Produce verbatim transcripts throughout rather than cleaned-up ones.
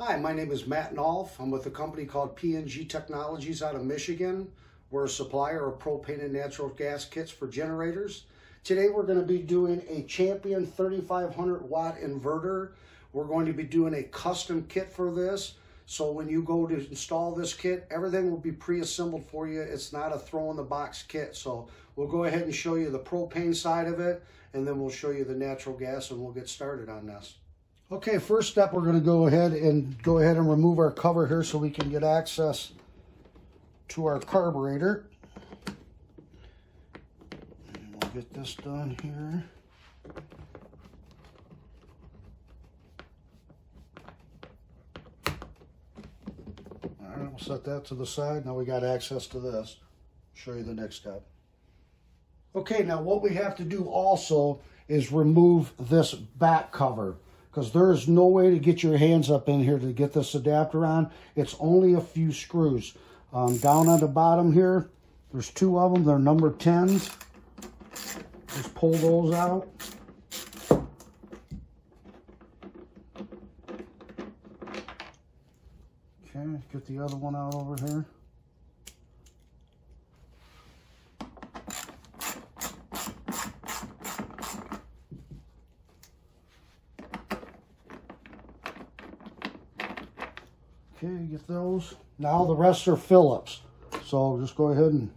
Hi, my name is Matt Nolff. I'm with a company called P N G Technologies out of Michigan. We're a supplier of propane and natural gas kits for generators. Today we're going to be doing a Champion thirty-five hundred watt inverter. We're going to be doing a custom kit for this. So when you go to install this kit, everything will be pre-assembled for you. It's not a throw-in-the-box kit. So we'll go ahead and show you the propane side of it, and then we'll show you the natural gas, and we'll get started on this. Okay, first step, we're going to go ahead and go ahead and remove our cover here so we can get access to our carburetor. And we'll get this done here. All right, we'll set that to the side. Now we got access to this. Show you the next step. Okay, now what we have to do also is remove this back cover, because there is no way to get your hands up in here to get this adapter on. It's only a few screws. Um, down on the bottom here, there's two of them. They're number tens. Just pull those out. Okay, get the other one out over here. Okay, get those. Now the rest are Phillips. So just go ahead and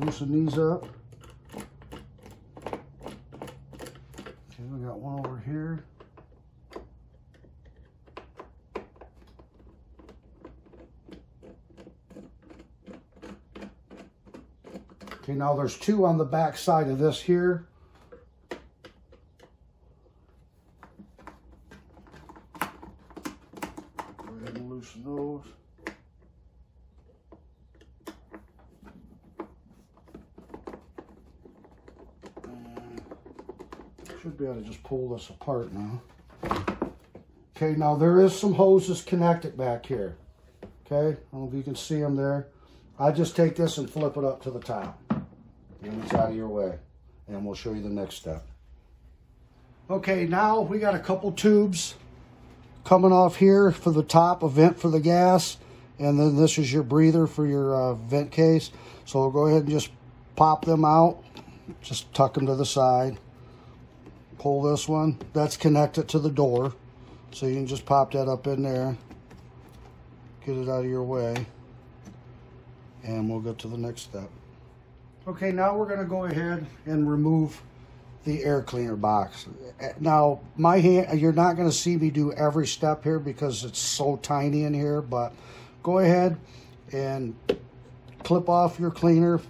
loosen these up. Okay, we got one over here. Okay, now there's two on the back side of this here. Those. And should be able to just pull this apart now. Okay, now there is some hoses connected back here. Okay, I don't know if you can see them there. I just take this and flip it up to the top, and it's out of your way. And we'll show you the next step. Okay, now we got a couple tubes coming off here for the top, a vent for the gas, and then this is your breather for your uh, vent case. So we'll go ahead and just pop them out, just tuck them to the side, pull this one. That's connected to the door, so you can just pop that up in there, get it out of your way, and we'll get to the next step. Okay, now we're gonna go ahead and remove the air cleaner box. Now, my hand, you're not going to see me do every step here because it's so tiny in here, but go ahead and clip off your cleaner,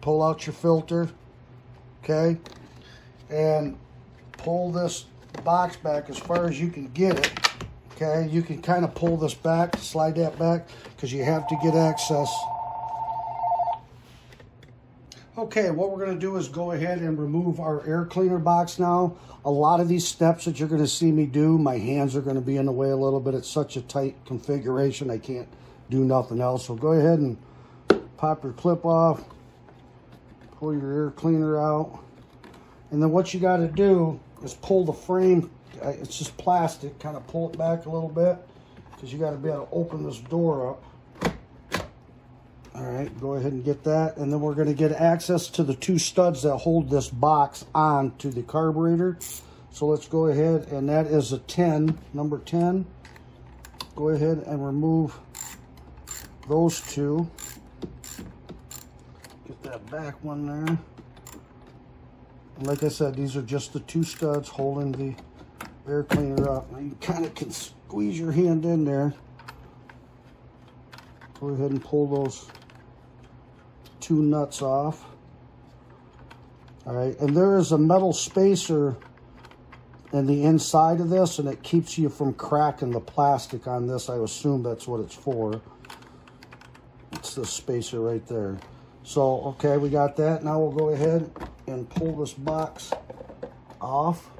pull out your filter, okay, and pull this box back as far as you can get it, okay? You can kind of pull this back, slide that back, because you have to get access. Okay, what we're going to do is go ahead and remove our air cleaner box now. A lot of these steps that you're going to see me do, my hands are going to be in the way a little bit. It's such a tight configuration, I can't do nothing else. So go ahead and pop your clip off, pull your air cleaner out. And then what you got to do is pull the frame. It's just plastic. Kind of pull it back a little bit, because you got to be able to open this door up. All right, go ahead and get that. And then we're going to get access to the two studs that hold this box on to the carburetor. So let's go ahead, and that is a ten, number ten. Go ahead and remove those two. Get that back one there. And like I said, these are just the two studs holding the air cleaner up. Now you kind of can squeeze your hand in there. Go ahead and pull those two nuts off. All right, and there is a metal spacer in the inside of this, and it keeps you from cracking the plastic on this. I assume that's what it's for. It's this spacer right there. So, okay, we got that. Now we'll go ahead and pull this box off.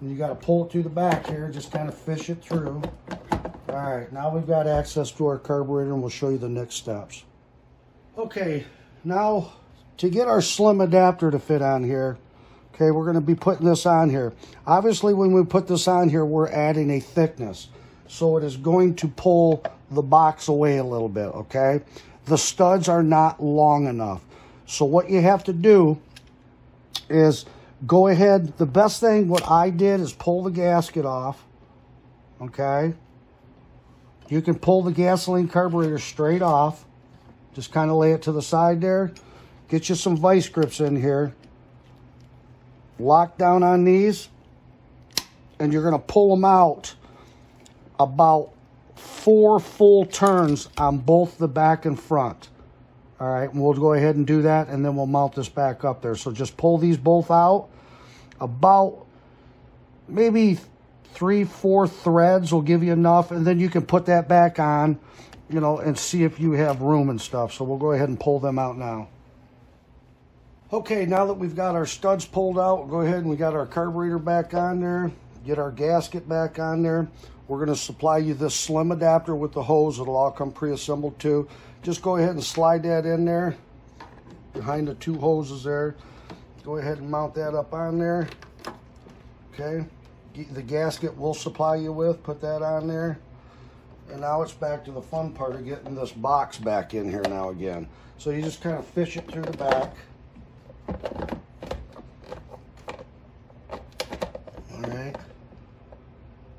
And you got to pull it through the back here, just kind of fish it through. All right, now we've got access to our carburetor, and we'll show you the next steps. Okay, now to get our slim adapter to fit on here, Okay, we're going to be putting this on here. Obviously, when we put this on here, we're adding a thickness. So it is going to pull the box away a little bit, okay? The studs are not long enough. So what you have to do is go ahead. The best thing, what I did, is pull the gasket off, okay? You can pull the gasoline carburetor straight off. Just kind of lay it to the side there. Get you some vice grips in here. Lock down on these, and you're going to pull them out about four full turns on both the back and front. All right, and we'll go ahead and do that, and then we'll mount this back up there. So just pull these both out. About maybe three, four threads will give you enough, and then you can put that back on, you know, and see if you have room and stuff. So we'll go ahead and pull them out now. Okay, now that we've got our studs pulled out, we'll go ahead and we got our carburetor back on there, get our gasket back on there. We're going to supply you this slim adapter with the hose. It'll all come pre-assembled too. Just go ahead and slide that in there behind the two hoses there. Go ahead and mount that up on there. Okay, the gasket we'll supply you with, put that on there. And now it's back to the fun part of getting this box back in here now again. So you just kind of fish it through the back. All right,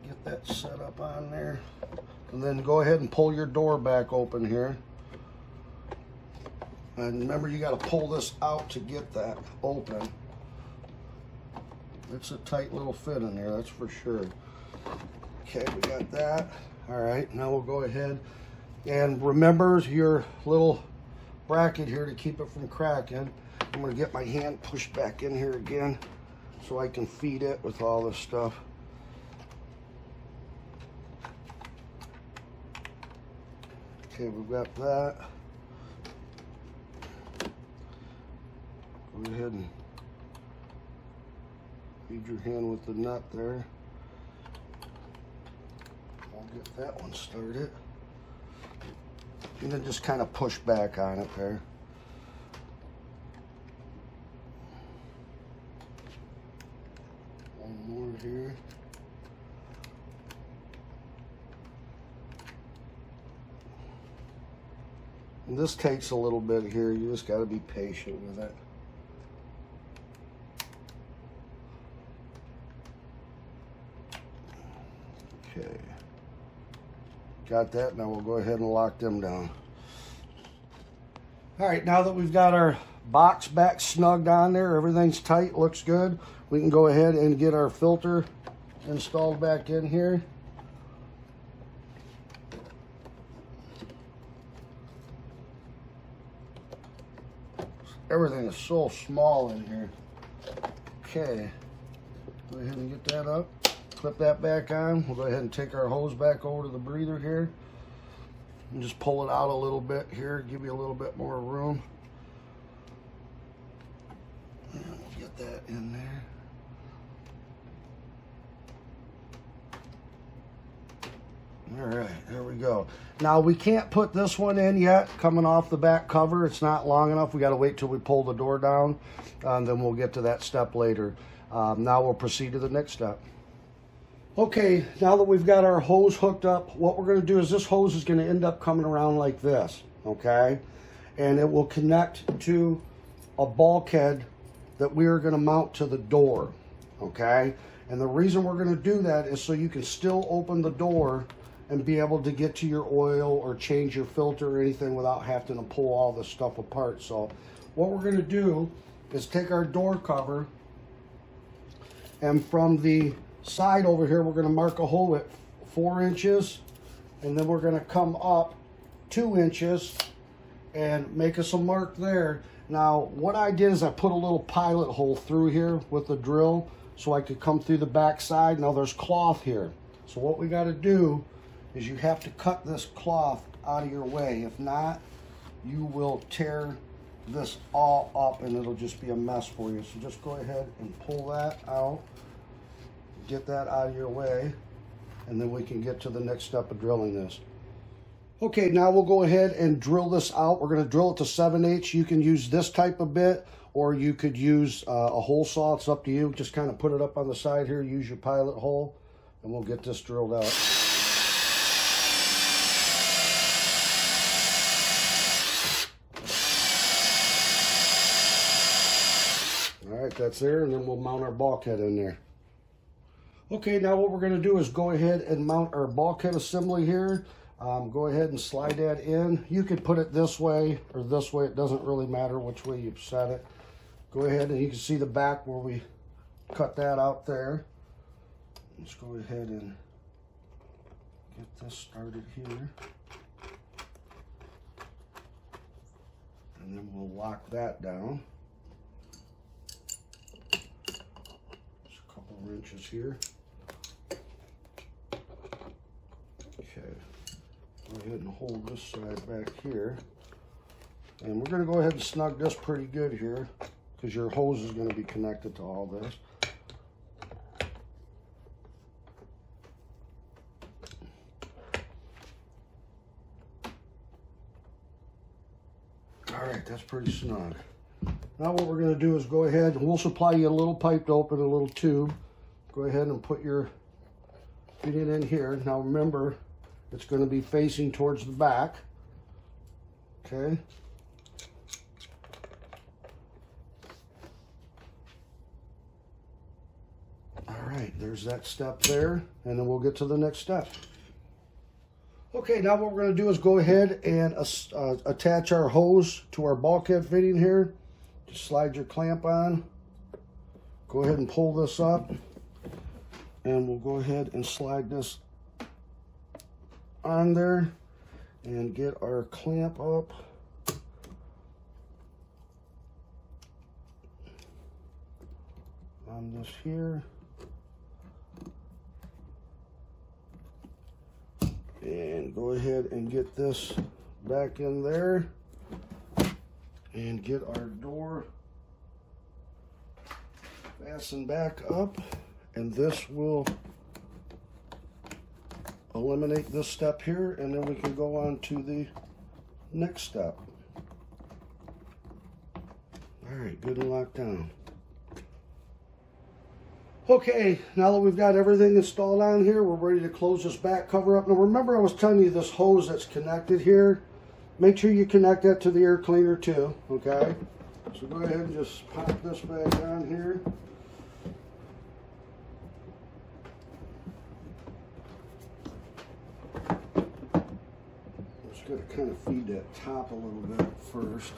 get that set up on there, and then go ahead and pull your door back open here. And remember, you got to pull this out to get that open. It's a tight little fit in there, that's for sure. Okay, we got that. All right, now we'll go ahead and remember your little bracket here to keep it from cracking. I'm going to get my hand pushed back in here again so I can feed it with all this stuff. Okay, we've got that. Go ahead and feed your hand with the nut there. I'll get that one started. And then just kind of push back on it there. Here. And this takes a little bit here. You just got to be patient with it. Okay. Got that. Now we'll go ahead and lock them down. All right, now that we've got our box back snugged on there, everything's tight, looks good, we can go ahead and get our filter installed back in here. Everything is so small in here. Okay, go ahead and get that up, clip that back on. We'll go ahead and take our hose back over to the breather here and just pull it out a little bit here, give you a little bit more room. Get that in there. All right, there we go. Now we can't put this one in yet, coming off the back cover. It's not long enough. We got to wait till we pull the door down, uh, and then we'll get to that step later. Um, now we'll proceed to the next step. Okay, now that we've got our hose hooked up, what we're going to do is this hose is going to end up coming around like this, okay? And it will connect to a bulkhead that we are going to mount to the door, okay? And the reason we're going to do that is so you can still open the door and be able to get to your oil or change your filter or anything without having to pull all this stuff apart. So what we're going to do is take our door cover, and from the side over here, we're going to mark a hole at four inches, and then we're going to come up two inches and make us a mark there. Now, what I did is I put a little pilot hole through here with a drill so I could come through the back side. Now, there's cloth here. So what we got to do is you have to cut this cloth out of your way. If not, you will tear this all up and it'll just be a mess for you. So just go ahead and pull that out, get that out of your way, and then we can get to the next step of drilling this. Okay, now we'll go ahead and drill this out. We're going to drill it to seven eighths. You can use this type of bit, or you could use uh, a hole saw. It's up to you. Just kind of put it up on the side here, use your pilot hole, and we'll get this drilled out. All right, that's there, and then we'll mount our bulkhead in there. Okay, now what we're going to do is go ahead and mount our bulkhead assembly here. Um, go ahead and slide that in. You could put it this way or this way. It doesn't really matter which way you set it. Go ahead and you can see the back where we cut that out there. Let's go ahead and get this started here. And then we'll lock that down. There's a couple wrenches here. Okay. Go ahead and hold this side back here. And we're going to go ahead and snug this pretty good here because your hose is going to be connected to all this. All right, that's pretty snug. Now what we're going to do is go ahead and we'll supply you a little pipe to open a little tube. Go ahead and put your feet in here. Now remember, it's going to be facing towards the back. Okay. All right, there's that step there, and then we'll get to the next step. Okay, now what we're going to do is go ahead and uh, attach our hose to our bulkhead fitting here. Just slide your clamp on. Go ahead and pull this up, and we'll go ahead and slide this on there and get our clamp up. On this here. And go ahead and get this back in there and get our door fastened back up, and this will eliminate this step here, and then we can go on to the next step. All right, good and locked down. Okay, now that we've got everything installed on here, we're ready to close this back cover up. Now remember, I was telling you this hose that's connected here, make sure you connect that to the air cleaner too, okay? So go ahead and just pop this back on here. Got to kind of feed that top a little bit first.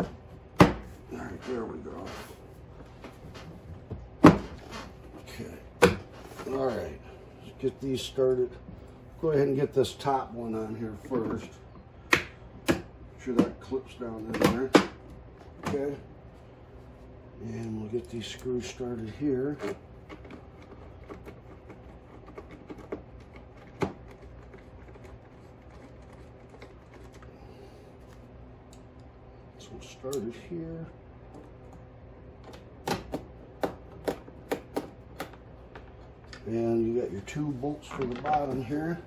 All right, there we go. Okay. All right. Let's get these started. Go ahead and get this top one on here first. Make sure that clips down in there. Okay. And we'll get these screws started here. Started here. And you got your two bolts for the bottom here.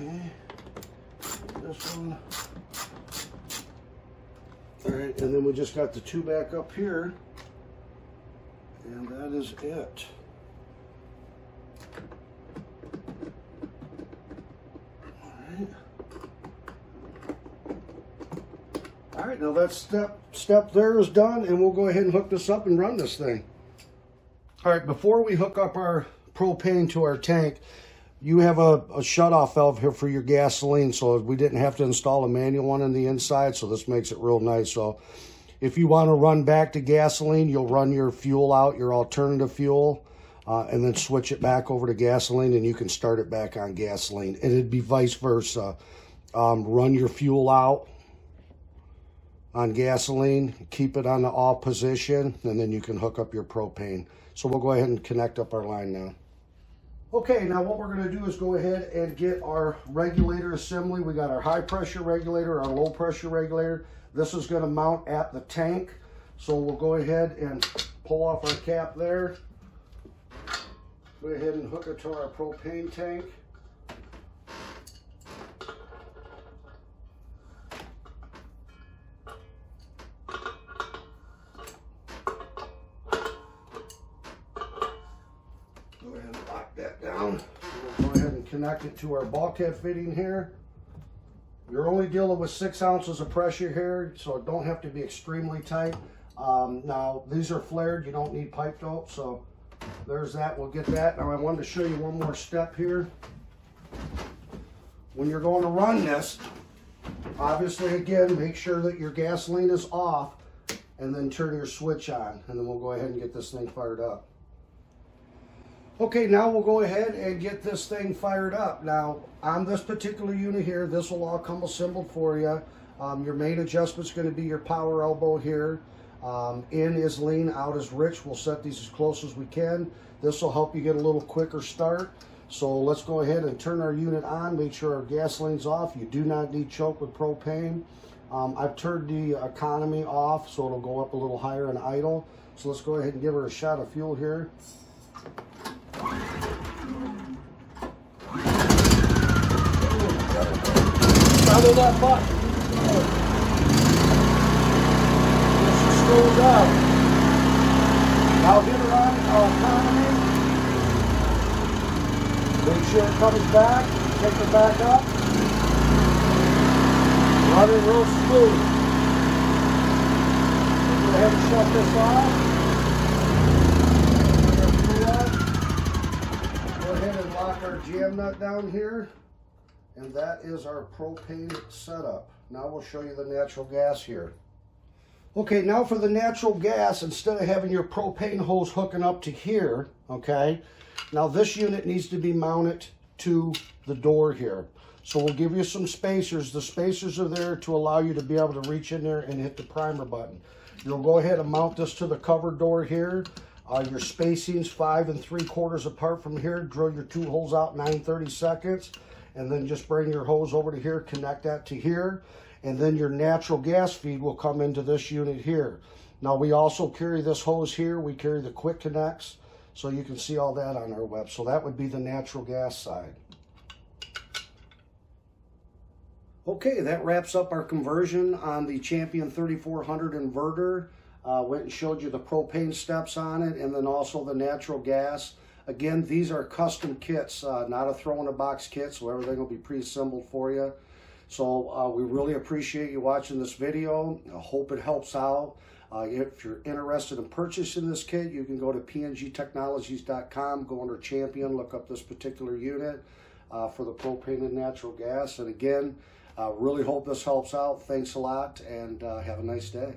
Okay, this one. All right, and then we just got the two back up here, and that is it. All right. All right, now that step step there is done, and we'll go ahead and hook this up and run this thing. All right, before we hook up our propane to our tank, you have a, a shutoff valve here for your gasoline, so we didn't have to install a manual one on the inside, so this makes it real nice. So if you want to run back to gasoline, you'll run your fuel out, your alternative fuel, uh, and then switch it back over to gasoline, and you can start it back on gasoline. And it'd be vice versa. Um, run your fuel out on gasoline, keep it on the off position, and then you can hook up your propane. So we'll go ahead and connect up our line now. Okay, now what we're going to do is go ahead and get our regulator assembly. We got our high pressure regulator, our low pressure regulator. This is going to mount at the tank. So we'll go ahead and pull off our cap there. Go ahead and hook it to our propane tank. Connect it to our bulkhead fitting here. You're only dealing with six ounces of pressure here, so it don't have to be extremely tight. Um, now, these are flared. You don't need piped out, so there's that. We'll get that. Now, I wanted to show you one more step here. When you're going to run this, obviously, again, make sure that your gasoline is off, and then turn your switch on, and then we'll go ahead and get this thing fired up. Okay, now we'll go ahead and get this thing fired up. Now, on this particular unit here, this will all come assembled for you. Um, your main adjustment's going to be your power elbow here. Um, in is lean, out is rich. We'll set these as close as we can. This will help you get a little quicker start. So let's go ahead and turn our unit on. Make sure our gasoline's off. You do not need choke with propane. Um, I've turned the economy off, so it'll go up a little higher in idle. So let's go ahead and give her a shot of fuel here. Follow that button. This is still up. Now get it on our economy. Make sure it comes back. Take it back up. Run it real smooth. Go ahead and shut this off. Lock our jam nut down here, and that is our propane setup. Now we'll show you the natural gas here. Okay, now for the natural gas, instead of having your propane hose hooking up to here, okay, now this unit needs to be mounted to the door here. So we'll give you some spacers. The spacers are there to allow you to be able to reach in there and hit the primer button. You'll go ahead and mount this to the cover door here. Uh, your spacings five and three quarters apart from here. Drill your two holes out nine thirty-seconds, and then just bring your hose over to here, connect that to here, and then your natural gas feed will come into this unit here. Now we also carry this hose here. We carry the quick connects, so you can see all that on our web. So that would be the natural gas side. Okay, that wraps up our conversion on the Champion thirty-four hundred inverter. Uh, went and showed you the propane steps on it, and then also the natural gas. Again, these are custom kits, uh, not a throw-in-a-box kit, so everything will be pre-assembled for you. So uh, we really appreciate you watching this video. I hope it helps out. Uh, if you're interested in purchasing this kit, you can go to P N G technologies dot com, go under Champion, look up this particular unit uh, for the propane and natural gas. And again, I uh, really hope this helps out. Thanks a lot, and uh, have a nice day.